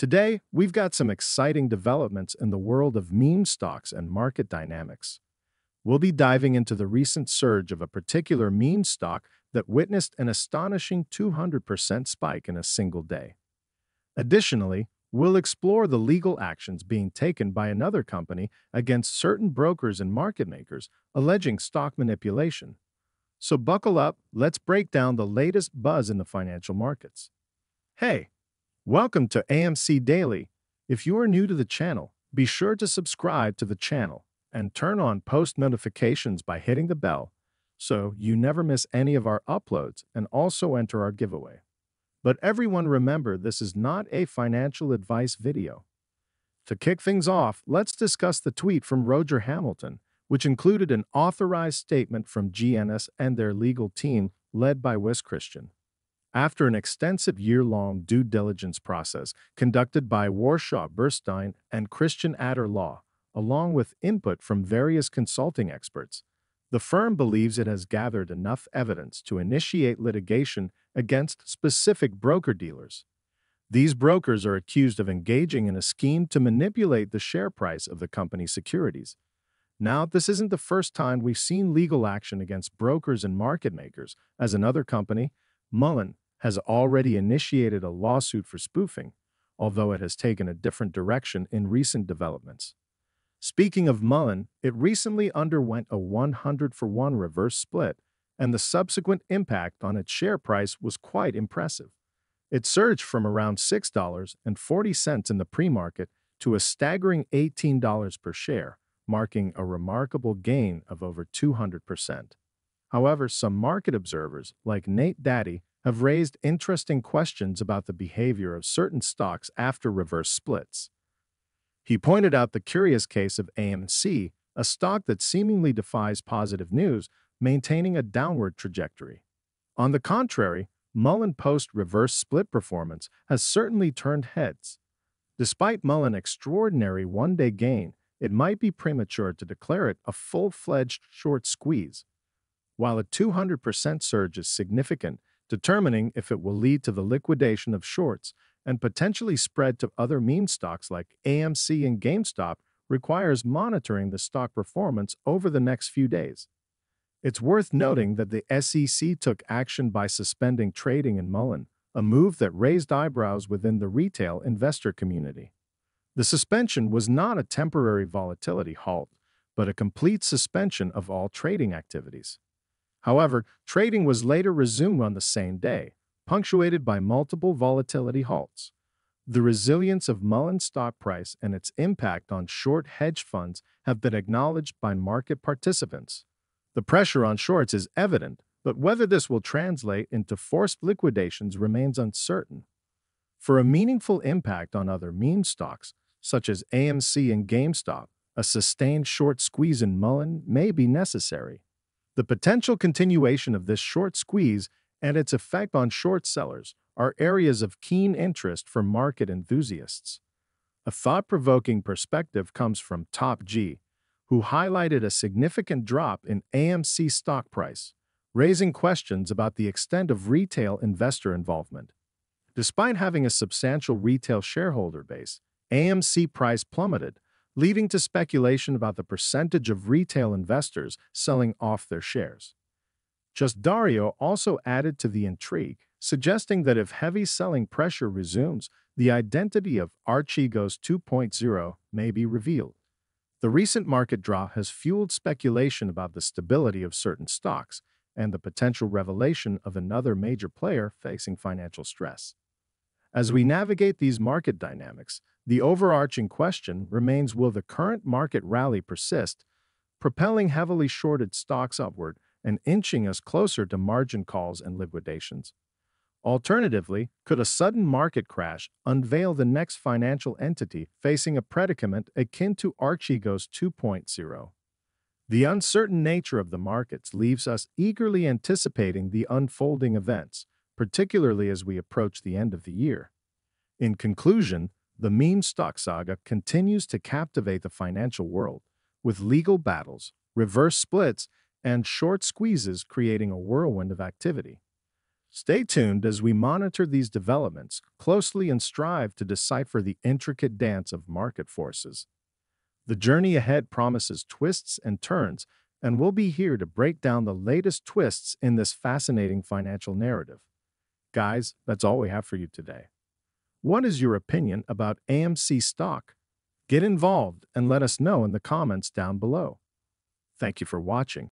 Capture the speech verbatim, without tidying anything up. Today, we've got some exciting developments in the world of meme stocks and market dynamics. We'll be diving into the recent surge of a particular meme stock that witnessed an astonishing two hundred percent spike in a single day. Additionally, we'll explore the legal actions being taken by another company against certain brokers and market makers alleging stock manipulation. So buckle up, let's break down the latest buzz in the financial markets. Hey! Welcome to A M C Daily. If you are new to the channel, be sure to subscribe to the channel and turn on post notifications by hitting the bell so you never miss any of our uploads, and also enter our giveaway. But everyone remember, this is not a financial advice video. To kick things off, let's discuss the tweet from Roger Hamilton, which included an authorized statement from G N S and their legal team led by West Christian. After an extensive year-long due diligence process conducted by Warshaw Burstein and Christian Adder Law, along with input from various consulting experts, the firm believes it has gathered enough evidence to initiate litigation against specific broker-dealers. These brokers are accused of engaging in a scheme to manipulate the share price of the company's securities. Now, this isn't the first time we've seen legal action against brokers and market makers, as another company, Mullen, has already initiated a lawsuit for spoofing, although it has taken a different direction in recent developments. Speaking of Mullen, it recently underwent a one hundred for one reverse split, and the subsequent impact on its share price was quite impressive. It surged from around six dollars and forty cents in the pre-market to a staggering eighteen dollars per share, marking a remarkable gain of over two hundred percent. However, some market observers, like Nate Daddy, have raised interesting questions about the behavior of certain stocks after reverse splits. He pointed out the curious case of A M C, a stock that seemingly defies positive news, maintaining a downward trajectory. On the contrary, Mullen post-reverse split performance has certainly turned heads. Despite Mullen's extraordinary one-day gain, it might be premature to declare it a full-fledged short squeeze. While a two hundred percent surge is significant, determining if it will lead to the liquidation of shorts and potentially spread to other meme stocks like A M C and GameStop requires monitoring the stock performance over the next few days. It's worth noting that the S E C took action by suspending trading in Mullen, a move that raised eyebrows within the retail investor community. The suspension was not a temporary volatility halt, but a complete suspension of all trading activities. However, trading was later resumed on the same day, punctuated by multiple volatility halts. The resilience of Mullen's stock price and its impact on short hedge funds have been acknowledged by market participants. The pressure on shorts is evident, but whether this will translate into forced liquidations remains uncertain. For a meaningful impact on other meme stocks, such as A M C and GameStop, a sustained short squeeze in Mullen may be necessary. The potential continuation of this short squeeze and its effect on short sellers are areas of keen interest for market enthusiasts. A thought-provoking perspective comes from Top G, who highlighted a significant drop in A M C stock price, raising questions about the extent of retail investor involvement. Despite having a substantial retail shareholder base, A M C price plummeted, leading to speculation about the percentage of retail investors selling off their shares. Just Dario also added to the intrigue, suggesting that if heavy selling pressure resumes, the identity of Archegos two point oh may be revealed. The recent market drop has fueled speculation about the stability of certain stocks and the potential revelation of another major player facing financial stress. As we navigate these market dynamics, the overarching question remains: will the current market rally persist, propelling heavily shorted stocks upward and inching us closer to margin calls and liquidations? Alternatively, could a sudden market crash unveil the next financial entity facing a predicament akin to Archegos two point oh? The uncertain nature of the markets leaves us eagerly anticipating the unfolding events, particularly as we approach the end of the year. In conclusion, the meme stock saga continues to captivate the financial world, with legal battles, reverse splits, and short squeezes creating a whirlwind of activity. Stay tuned as we monitor these developments closely and strive to decipher the intricate dance of market forces. The journey ahead promises twists and turns, and we'll be here to break down the latest twists in this fascinating financial narrative. Guys, that's all we have for you today. What is your opinion about A M C stock? Get involved and let us know in the comments down below. Thank you for watching.